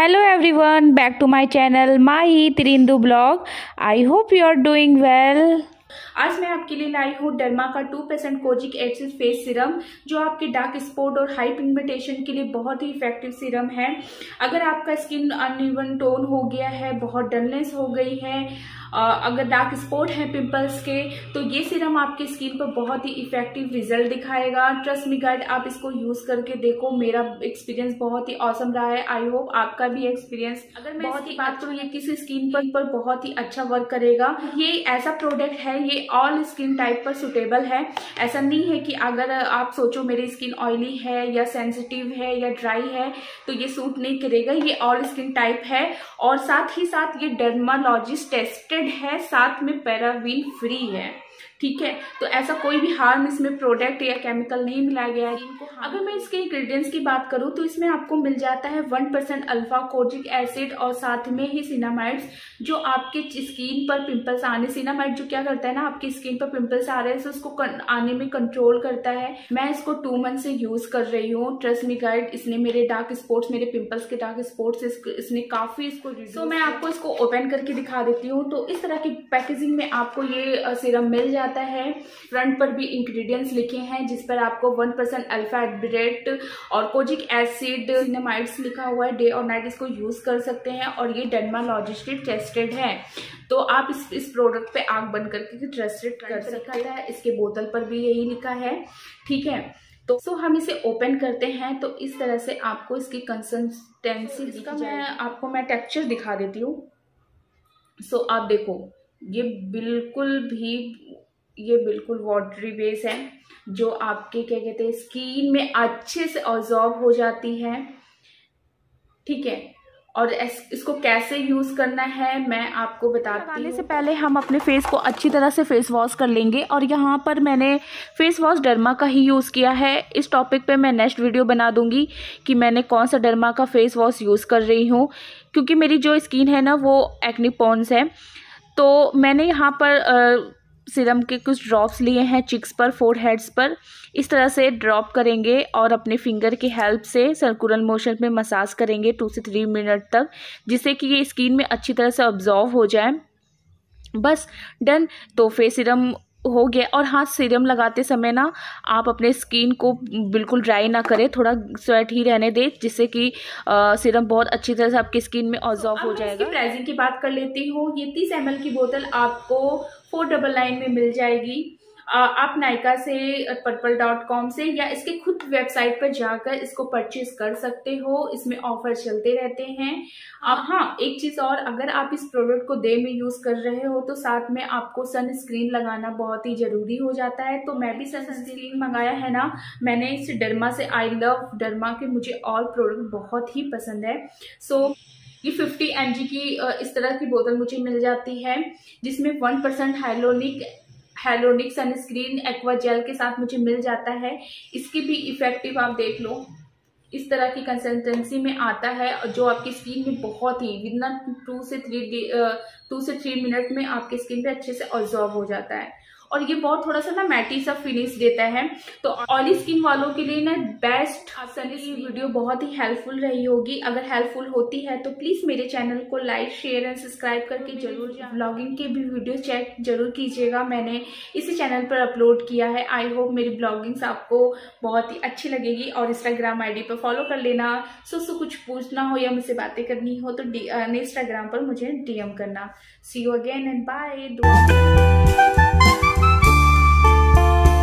Hello everyone, back to my channel Mahi Trindu blog. I hope you are doing well. आज मैं आपके लिए लाई हूँ डर्मा का 2% कोजिक एसिड फेस सीरम, जो आपके डार्क स्पॉट और हाई पिगमेंटेशन के लिए बहुत ही इफेक्टिव सीरम है। अगर आपका स्किन अनइवन टोन हो गया है, बहुत डलनेस हो गई है, अगर डार्क स्पॉट है पिंपल्स के, तो ये सीरम आपके स्किन पर बहुत ही इफेक्टिव रिजल्ट दिखाएगा। ट्रस्ट मी गाइड, आप इसको यूज करके देखो। मेरा एक्सपीरियंस बहुत ही औसम रहा है, आई होप आपका भी एक्सपीरियंस। अगर मैं इसकी बात करूँ, ये किसी स्किन पर बहुत ही अच्छा वर्क करेगा। ये ऐसा प्रोडक्ट है, ये ऑल स्किन टाइप पर सुटेबल है। ऐसा नहीं है कि अगर आप सोचो मेरी स्किन ऑयली है या सेंसिटिव है या ड्राई है तो ये सूट नहीं करेगा। ये ऑल स्किन टाइप है और साथ ही साथ ये डर्मालॉजिस्ट टेस्टेड है, साथ में पैराबीन फ्री है। ठीक है, तो ऐसा कोई भी हार्म इसमें प्रोडक्ट या केमिकल नहीं मिलाया गया है। अगर मैं इसके इंग्रेडिएंट्स की बात करूं तो इसमें आपको मिल जाता है 1% अल्फा कोजिक एसिड और साथ में ही सिनामाइड्स, जो आपके स्किन पर पिंपल्स आने, सिनामाइड जो क्या करता है ना, आपकी स्किन पर पिंपल्स आ रहे हैं तो उसको आने में कंट्रोल करता है। मैं इसको 2 मंथ से यूज कर रही हूँ। ट्रस्ट मी गाइड, इसने मेरे डार्क स्पॉट्स, मेरे पिंपल्स के डार्क स्पॉट्स इसने काफी इसको मैं आपको इसको ओपन करके दिखा देती हूँ। तो इस तरह की पैकेजिंग में आपको ये सीरम मिल जाता है। फ्रंट पर भी इंग्रेडिएंट्स लिखे हैं, जिस पर आपको 1% अल्फा एडबरेट और कोजिक एसिड सिनामाइड्स लिखा हुआ है। डे और नाइट इसको यूज कर सकते हैं और ये डर्मालॉजिस्ट टेस्टेड है, तो आप इस प्रोडक्ट पे आंख बंद करके ट्रस्टेड कर सकते हैं। इसके बोतल पर भी यही लिखा है। ठीक है, तो हम इसे ओपन करते हैं। तो इस तरह से आपको इसकी कंसिस्टेंसी, इसका मैं टेक्सचर दिखा देती हूँ। सो आप देखो, ये बिल्कुल वाटरी बेस है, जो आपके क्या कहते हैं स्किन में अच्छे से ऑब्जॉर्ब हो जाती है। ठीक है, और इसको कैसे यूज़ करना है मैं आपको बताती हूँ। से पहले हम अपने फेस को अच्छी तरह से फेस वॉश कर लेंगे और यहाँ पर मैंने फेस वॉश डर्मा का ही यूज़ किया है। इस टॉपिक पे मैं नेक्स्ट वीडियो बना दूँगी कि मैंने कौन सा डर्मा का फेस वॉश यूज़ कर रही हूँ, क्योंकि मेरी जो स्किन है ना वो एक्ने पॉन्स है। तो मैंने यहाँ पर सीरम के कुछ ड्रॉप्स लिए हैं, चिक्स पर, फोरहेड्स पर। इस तरह से ड्रॉप करेंगे और अपने फिंगर की हेल्प से सर्कुलर मोशन में मसाज करेंगे 2 से 3 मिनट तक, जिससे कि ये स्किन में अच्छी तरह से ऑब्जॉर्व हो जाए। बस डन, तो फेस सीरम हो गया। और हाँ, सीरम लगाते समय ना आप अपने स्किन को बिल्कुल ड्राई ना करें, थोड़ा स्वेट ही रहने दें, जिससे कि सीरम बहुत अच्छी तरह से आपकी स्किन में ऑब्जॉर्व हो जाएगा। इसकी प्राइसिंग की बात कर लेती हूँ। ये 30 ml की बोतल आपको 499 में मिल जाएगी। आप नायका से, purple.com से या इसके खुद वेबसाइट पर जाकर इसको परचेज कर सकते हो। इसमें ऑफर चलते रहते हैं। हाँ, एक चीज़ और, अगर आप इस प्रोडक्ट को डे में यूज़ कर रहे हो तो साथ में आपको सनस्क्रीन लगाना बहुत ही ज़रूरी हो जाता है। तो मैं भी सनस्क्रीन मंगाया है ना मैंने इस डर्मा से, आई लव डर्मा के। मुझे और प्रोडक्ट बहुत ही पसंद है। सो ये 50 mg की इस तरह की बोतल मुझे मिल जाती है, जिसमें 1% हाइलोनिक सनस्क्रीन एक्वा जेल के साथ मुझे मिल जाता है। इसकी भी इफेक्टिव आप देख लो, इस तरह की कंसिस्टेंसी में आता है, जो आपकी स्किन में बहुत ही विदिन 2 से 3 मिनट में आपकी स्किन पे अच्छे से ऑब्जॉर्व हो जाता है। और ये बहुत थोड़ा सा ना मैटी सा फिनिश देता है, तो ऑयली स्किन वालों के लिए ना बेस्ट ऑप्शन है। ये वीडियो बहुत ही हेल्पफुल रही होगी। अगर हेल्पफुल होती है तो प्लीज मेरे चैनल को लाइक, शेयर एंड सब्सक्राइब करके जरूर, ब्लॉगिंग के भी वीडियो चेक जरूर कीजिएगा। मैंने इसी चैनल पर अपलोड किया है। आई होप मेरी ब्लॉगिंग्स आपको बहुत ही अच्छी लगेगी। और इंस्टाग्राम ID पर फॉलो कर लेना। सो कुछ पूछना हो या मुझसे बातें करनी हो तो इंस्टाग्राम पर मुझे DM करना। See you again and bye.